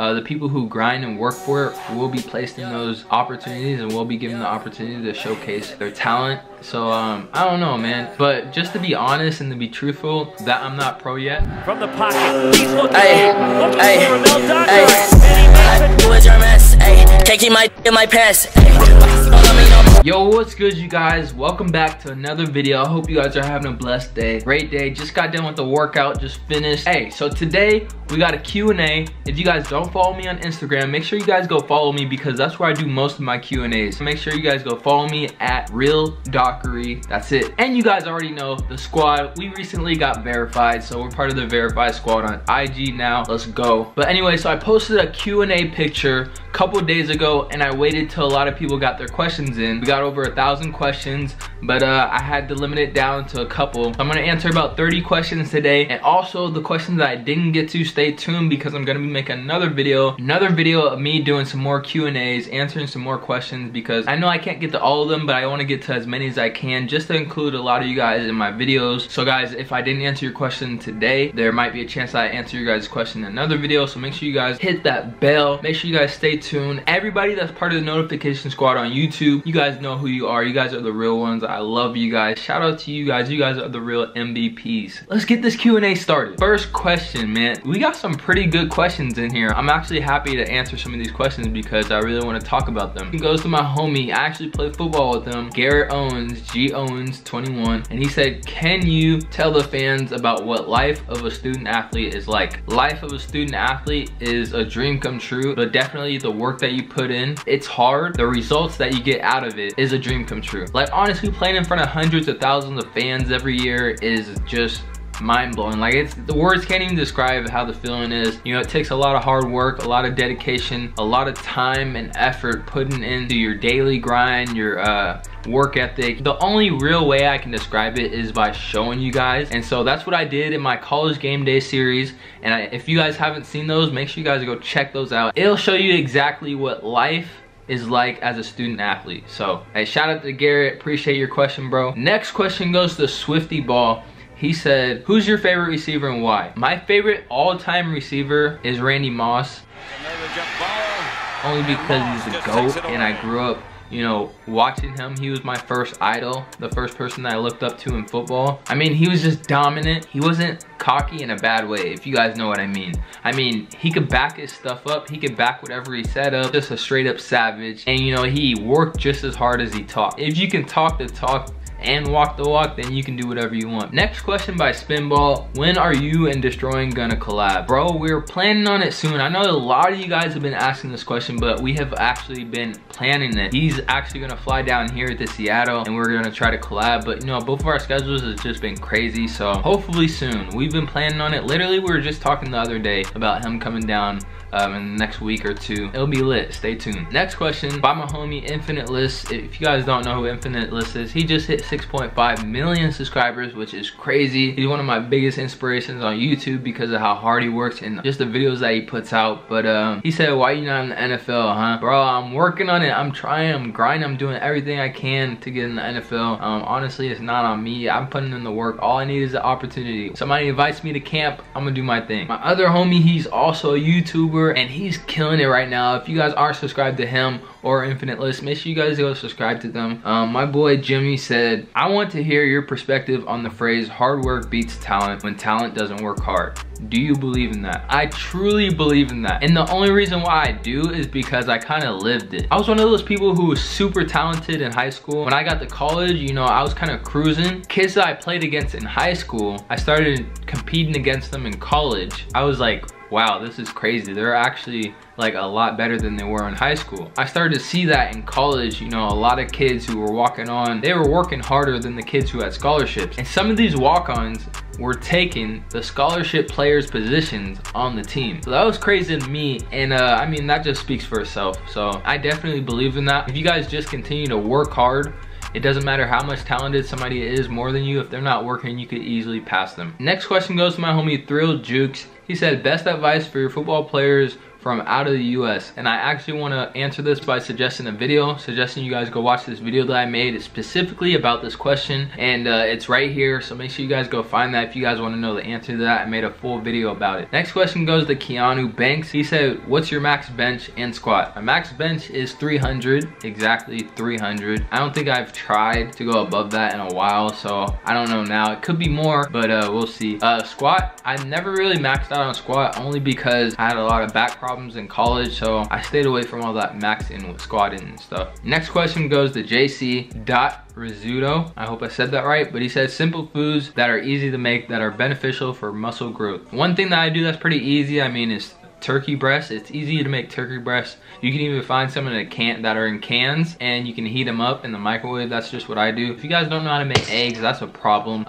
The people who grind and work for it will be placed in those opportunities and will be given the opportunity to showcase their talent. So I don't know, man, but just to be honest and to be truthful, that I'm not pro yet. From the pocket, he's looking for real Dockery. Yo, what's good, you guys? Welcome back to another video. I hope you guys are having a blessed day. Great day. Just got done with the workout, just finished. Hey, so today we got a Q&A. If you guys don't follow me on Instagram, make sure you guys go follow me because that's where I do most of my Q&As. Make sure you guys go follow me at real Dockery. That's it. And you guys already know the squad. We recently got verified, so we're part of the verified squad on IG now. Let's go. But anyway, so I posted a Q&A picture a couple days ago, and I waited till a lot of people got their questions in. We got over 1,000 questions, but I had to limit it down to a couple. I'm gonna answer about 30 questions today, and also the questions that I didn't get to, stay tuned because I'm gonna be making another video of me doing some more Q&As, answering some more questions, because I know I can't get to all of them, but I want to get to as many as I can just to include a lot of you guys in my videos. So guys, if I didn't answer your question today, there might be a chance that I answer your guys' question in another video. So make sure you guys hit that bell. Make sure you guys stay tuned. Everybody that's part of the notification squad on YouTube, you guys know who you are. You guys are the real ones. I love you guys. Shout out to you guys. You guys are the real MVPs. Let's get this Q&A started. First question, man. We got some pretty good questions in here. I'm actually happy to answer some of these questions because I really want to talk about them. It goes to my homie. I actually play football with him, Garrett Owens, G Owens 21, and he said, "Can you tell the fans about what life of a student athlete is like?" Life of a student athlete is a dream come true, but definitely the work that you put in, it's hard. The results that you get out of it is a dream come true. Like honestly, playing in front of hundreds of thousands of fans every year is just mind-blowing. Like, it's, the words can't even describe how the feeling is. You know, it takes a lot of hard work, a lot of dedication, a lot of time and effort putting into your daily grind, your work ethic. The only real way I can describe it is by showing you guys, and so that's what I did in my college game day series. And if you guys haven't seen those, make sure you guys go check those out. It'll show you exactly what life is like as a student athlete. So hey, shout out to Garrett, appreciate your question, bro. Next question goes to Swifty Ball. He said, "Who's your favorite receiver and why?" My favorite all-time receiver is Randy Moss, only because he's a GOAT and I grew up, you know, watching him. He was my first idol, the first person that I looked up to in football. I mean, he was just dominant. He wasn't cocky in a bad way, if you guys know what I mean. I mean, he could back his stuff up. He could back whatever he set up. Just a straight up savage. And you know, he worked just as hard as he talked. If you can talk the talk and walk the walk, then you can do whatever you want. Next question by Spinball. When are you and Destroying gonna collab? Bro, we're planning on it soon. I know a lot of you guys have been asking this question, but we have actually been planning it. He's actually gonna fly down here to Seattle and we're gonna try to collab, but you know, both of our schedules has just been crazy, so hopefully soon. We've been planning on it. Literally, we were just talking the other day about him coming down in the next week or two. It'll be lit. Stay tuned. Next question by my homie Infinite List. If you guys don't know who Infinite List is, he just hit 6.5 million subscribers, which is crazy. He's one of my biggest inspirations on YouTube because of how hard he works and just the videos that he puts out. But he said, "Why you not in the NFL, huh?" Bro, I'm working on it. I'm trying, I'm grinding, I'm doing everything I can to get in the NFL. Honestly, it's not on me. I'm putting in the work. All I need is the opportunity. Somebody invites me to camp, I'm gonna do my thing. My other homie, he's also a YouTuber and he's killing it right now. If you guys aren't subscribed to him or Infinite List, make sure you guys go subscribe to them. My boy Jimmy said, "I want to hear your perspective on the phrase hard work beats talent when talent doesn't work hard. Do you believe in that?" I truly believe in that, and the only reason why I do is because I kind of lived it. I was one of those people who was super talented in high school. When I got to college, you know, I was kind of cruising. Kids that I played against in high school, I started competing against them in college. I was like, wow, this is crazy. They're actually like a lot better than they were in high school. I started to see that in college. You know, a lot of kids who were walking on, they were working harder than the kids who had scholarships. And some of these walk-ons were taking the scholarship players' positions on the team. So that was crazy to me. And I mean, that just speaks for itself. So I definitely believe in that. If you guys just continue to work hard, it doesn't matter how much talented somebody is more than you. If they're not working, you could easily pass them. Next question goes to my homie Thrill Jukes. He said, "Best advice for your football players from out of the US. And I actually want to answer this by suggesting a video, suggesting you guys go watch this video that I made. It's specifically about this question, and it's right here, so make sure you guys go find that if you guys want to know the answer to that. I made a full video about it. Next question goes to Keanu Banks. He said, what's your max bench and squat? My max bench is 300, exactly 300. I don't think I've tried to go above that in a while, so I don't know now. It could be more, but we'll see. Squat, I never really maxed out on squat, only because I had a lot of back problems in college, so I stayed away from all that maxing with squatting and stuff. Next question goes to JC Rizzuto. I hope I said that right, but he says simple foods that are easy to make that are beneficial for muscle growth. One thing that I do that's pretty easy, I mean, is turkey breast. It's easy to make turkey breast. You can even find some in a can that are in cans, and you can heat them up in the microwave. That's just what I do. If you guys don't know how to make eggs, that's a problem.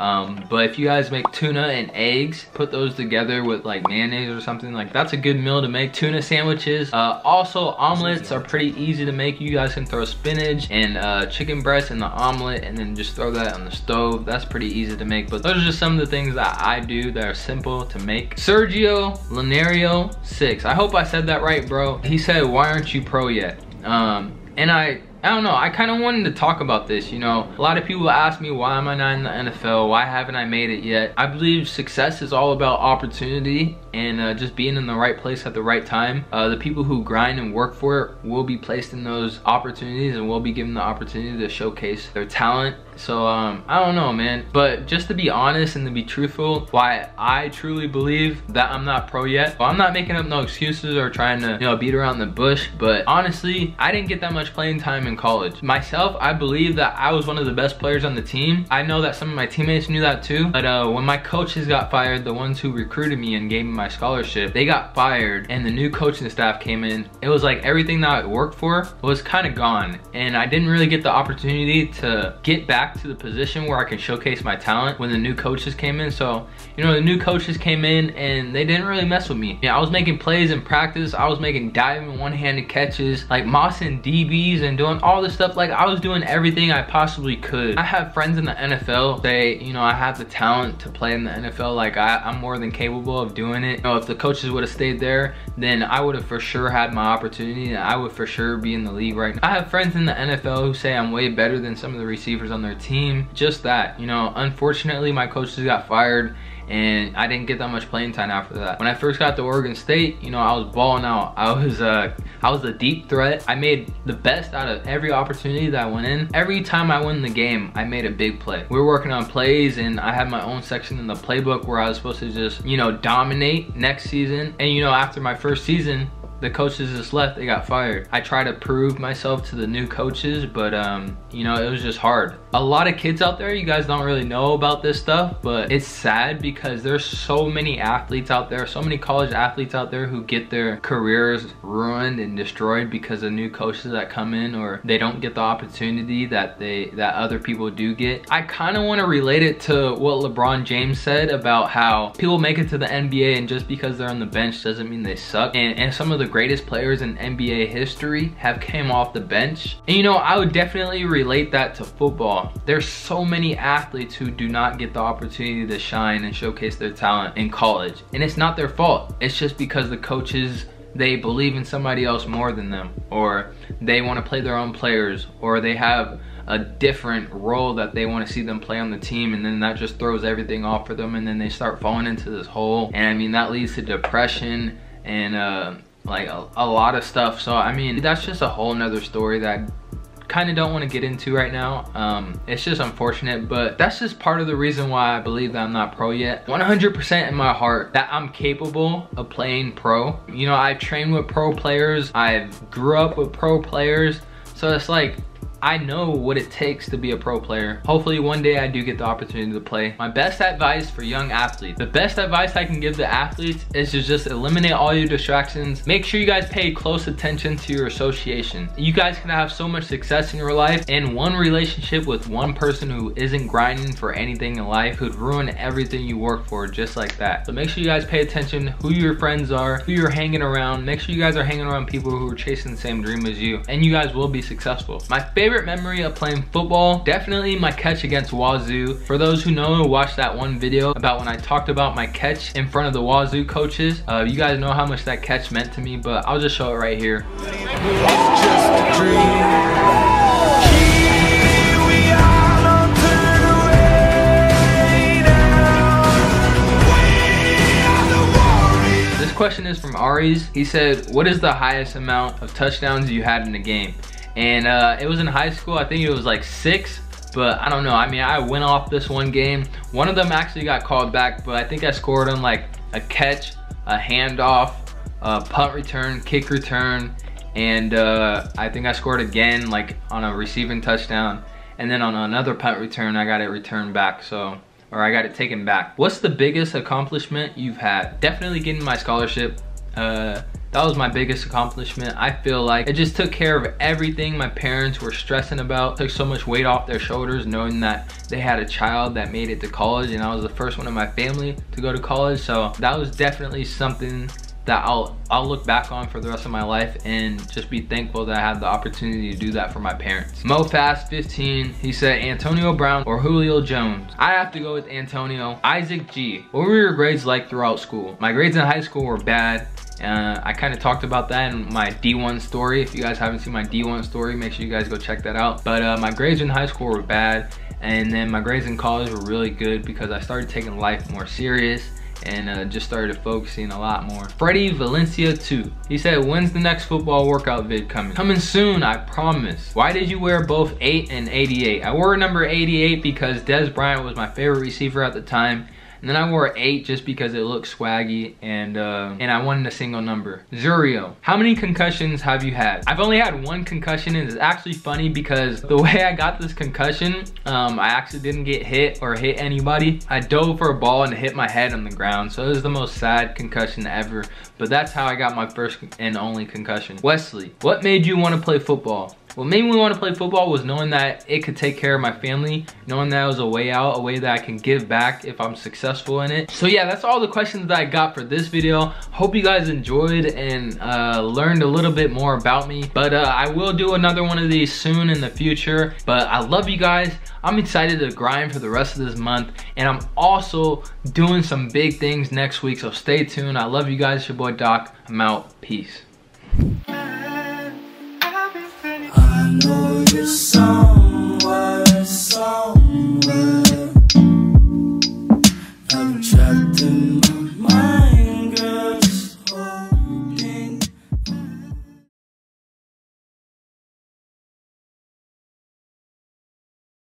But if you guys make tuna and eggs, put those together with like mayonnaise or something, like that's a good meal to make. Tuna sandwiches. Also, omelets are pretty easy to make. You guys can throw spinach and chicken breast in the omelet, and then just throw that on the stove. That's pretty easy to make. But those are just some of the things that I do that are simple to make. Sergio Lanario. I hope I said that right, bro. He said, why aren't you pro yet? And I don't know, I kind of wanted to talk about this, you know. A lot of people ask me, why am I not in the NFL? Why haven't I made it yet? I believe success is all about opportunity and just being in the right place at the right time. The people who grind and work for it will be placed in those opportunities and will be given the opportunity to showcase their talent. So I don't know, man. But just to be honest and to be truthful, why I truly believe that I'm not pro yet. Well, I'm not making up no excuses or trying to, you know, beat around the bush. But honestly, I didn't get that much playing time in college. Myself, I believe that I was one of the best players on the team. I know that some of my teammates knew that too. But when my coaches got fired, the ones who recruited me and gave me my scholarship, they got fired, and the new coaching staff came in. It was like everything that I worked for was kind of gone, and I didn't really get the opportunity to get back to the position where I can showcase my talent when the new coaches came in. So, you know, the new coaches came in and they didn't really mess with me. Yeah, I was making plays in practice. I was making diving one-handed catches, like mossing DBs and doing all this stuff. Like, I was doing everything I possibly could. I have friends in the NFL. They, you know, I have the talent to play in the NFL. Like, I'm more than capable of doing it. You know, if the coaches would have stayed there, then I would have for sure had my opportunity, and I would for sure be in the league right now. I have friends in the NFL who say I'm way better than some of the receivers on their team. Just that, you know, unfortunately my coaches got fired and I didn't get that much playing time after that. When I first got to Oregon State, you know, I was balling out. I was a deep threat. I made the best out of every opportunity that I went in. Every time I went in the game, I made a big play. We were working on plays, and I had my own section in the playbook where I was supposed to just, you know, dominate next season. And, you know, after my first season, the coaches just left, they got fired. I tried to prove myself to the new coaches, but you know, it was just hard. A lot of kids out there, you guys don't really know about this stuff, but it's sad because there's so many athletes out there, so many college athletes out there who get their careers ruined and destroyed because of new coaches that come in, or they don't get the opportunity that other people do get. I kind of want to relate it to what LeBron James said about how people make it to the NBA, and just because they're on the bench doesn't mean they suck. And some of the greatest players in NBA history have came off the bench. And you know, I would definitely relate that to football. There's so many athletes who do not get the opportunity to shine and showcase their talent in college. And it's not their fault. It's just because the coaches, they believe in somebody else more than them, or they want to play their own players, or they have a different role that they want to see them play on the team, and then that just throws everything off for them, and then they start falling into this hole. And I mean, that leads to depression and like a lot of stuff. So I mean, that's just a whole nother story that kind of don't want to get into right now. It's just unfortunate, but that's just part of the reason why I believe that I'm not pro yet. 100% in my heart that I'm capable of playing pro. You know, I've trained with pro players, I've grew up with pro players, so it's like I know what it takes to be a pro player. Hopefully one day I do get the opportunity to play. My best advice for young athletes, the best advice I can give to athletes, is to just eliminate all your distractions. Make sure you guys pay close attention to your association. You guys can have so much success in your life, and one relationship with one person who isn't grinding for anything in life could ruin everything you work for, just like that. So make sure you guys pay attention who your friends are, who you're hanging around. Make sure you guys are hanging around people who are chasing the same dream as you, and you guys will be successful. My favorite favorite memory of playing football, definitely my catch against Wazoo. For those who know, watch that one video about when I talked about my catch in front of the Wazoo coaches. You guys know how much that catch meant to me, but I'll just show it right here. It's just a dream. Question is from Aries. He said, what is the highest amount of touchdowns you had in a game? And it was in high school. I think it was like 6, but I don't know. I mean, I went off this one game. One of them actually got called back, but I think I scored on like a catch, a handoff, a punt return, kick return, and I think I scored again like on a receiving touchdown, and then on another punt return I got it returned back. So I got it taken back. What's the biggest accomplishment you've had? Definitely getting my scholarship. That was my biggest accomplishment. I feel like it just took care of everything my parents were stressing about. Took so much weight off their shoulders knowing that they had a child that made it to college, and I was the first one in my family to go to college. So that was definitely something that I'll look back on for the rest of my life and just be thankful that I had the opportunity to do that for my parents. MoFast15, he said, Antonio Brown or Julio Jones? I have to go with Antonio. Isaac G, what were your grades like throughout school? My grades in high school were bad. I kind of talked about that in my D1 story. If you guys haven't seen my D1 story, make sure you guys go check that out. But my grades in high school were bad, and then my grades in college were really good because I started taking life more serious and just started focusing a lot more. Freddie Valencia 2, he said, when's the next football workout vid coming? Coming soon, I promise. Why did you wear both 8 and 88? I wore number 88 because Dez Bryant was my favorite receiver at the time. And then I wore 8 just because it looked swaggy, and I wanted a single number. Zurio, how many concussions have you had? I've only had one concussion, and it's actually funny because the way I got this concussion, I actually didn't get hit or hit anybody. I dove for a ball and hit my head on the ground, so it was the most sad concussion ever. But that's how I got my first and only concussion. Wesley, what made you want to play football? What made me want to play football was knowing that it could take care of my family, knowing that it was a way out, a way that I can give back if I'm successful in it. So yeah, that's all the questions that I got for this video. Hope you guys enjoyed and learned a little bit more about me. But I will do another one of these soon in the future. But I love you guys. I'm excited to grind for the rest of this month. And I'm also doing some big things next week, so stay tuned. I love you guys. It's your boy Doc. I'm out. Peace. I know you saw